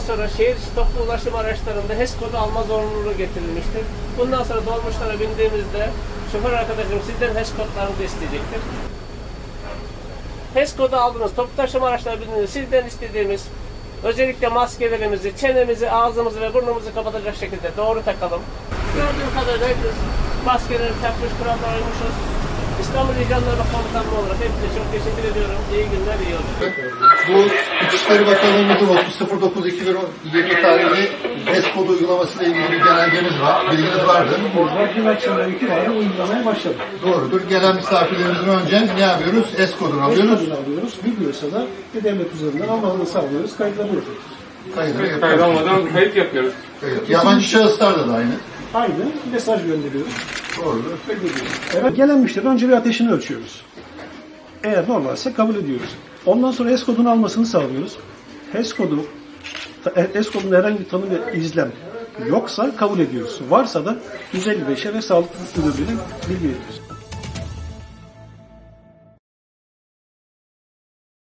sonra şehir içi toplu ulaşım araçlarında HES kodu alma zorunluluğu getirilmiştir. Bundan sonra dolmuşlara bindiğimizde şoför arkadaşım sizden HES kodlarınızı isteyecektir. HES kodu aldınız, toplu taşıma araçlarına bindiğiniz sizden istediğimiz özellikle maskelerimizi, çenemizi, ağzımızı ve burnumuzu kapatacak şekilde doğru takalım. Gördüğüm kadarıyla hepimiz maskeleri takmış, kurallara uymuşuz. İstanbul İl Jandarma Komutanlığı olarak hepinize çok teşekkür ediyorum. İyi günler, iyi yolculuk. Bu İçişleri Bakanlığımızın 309-2020 tarihli HES kodu uygulamasıyla ilgili bir genelgemiz var. Bilginiz vardır. Dün akşamdan itibaren uygulamaya başladı. Doğrudur. Gelen misafirlerimizin önce ne yapıyoruz? HES kodunu alıyoruz. Bilmiyorsa da devlet üzerinden Allah'ını sağlıyoruz. Kayıtları yapıyoruz. Kayıt almadan kayıt yapıyoruz. Evet. Yabancı şahıslar da aynı. Aynı. Mesaj gönderiyoruz. Doğrudur. Evet, gelen müşteri önce bir ateşini ölçüyoruz. Eğer normalse kabul ediyoruz. Ondan sonra HES kodunu almasını sağlıyoruz. HES kodunda herhangi bir tanım ve izlem yoksa kabul ediyoruz. Varsa da 155'e ve sağlık müdürlüğüne bilgi veriyoruz.